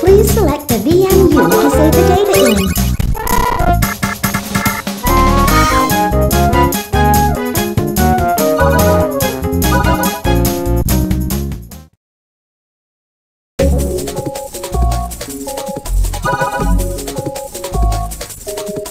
Please select the VMU to save the data in.